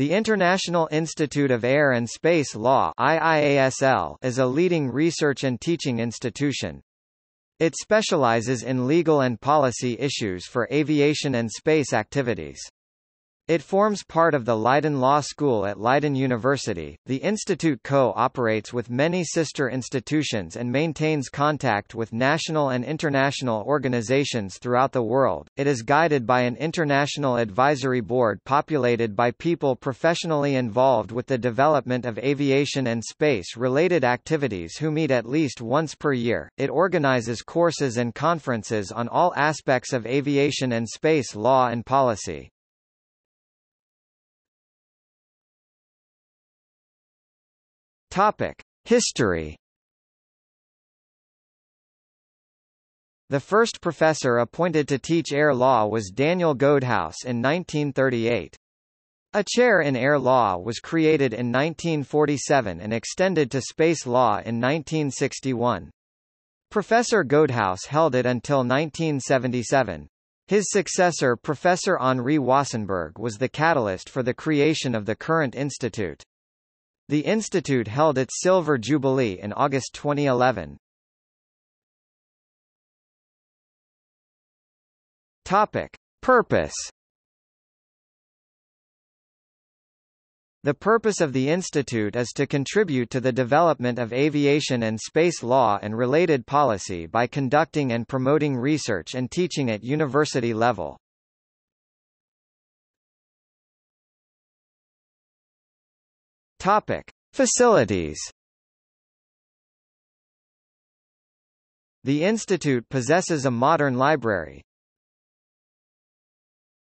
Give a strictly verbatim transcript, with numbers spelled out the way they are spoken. The International Institute of Air and Space Law (I I A S L) is a leading research and teaching institution. It specializes in legal and policy issues for aviation and space activities. It forms part of the Leiden Law School at Leiden University. The institute co-operates with many sister institutions and maintains contact with national and international organizations throughout the world. It is guided by an international advisory board populated by people professionally involved with the development of aviation and space-related activities who meet at least once per year. It organizes courses and conferences on all aspects of aviation and space law and policy. Topic: History. The first professor appointed to teach air law was Daniel Godhouse in nineteen thirty-eight. A chair in air law was created in nineteen forty-seven and extended to space law in nineteen sixty-one. Professor Godhouse held it until nineteen seventy-seven. His successor, Professor Henri Wassenberg, was the catalyst for the creation of the current institute. The institute held its Silver Jubilee in August twenty eleven. Topic: Purpose. The purpose of the institute is to contribute to the development of aviation and space law and related policy by conducting and promoting research and teaching at university level. Topic: Facilities. The institute possesses a modern library,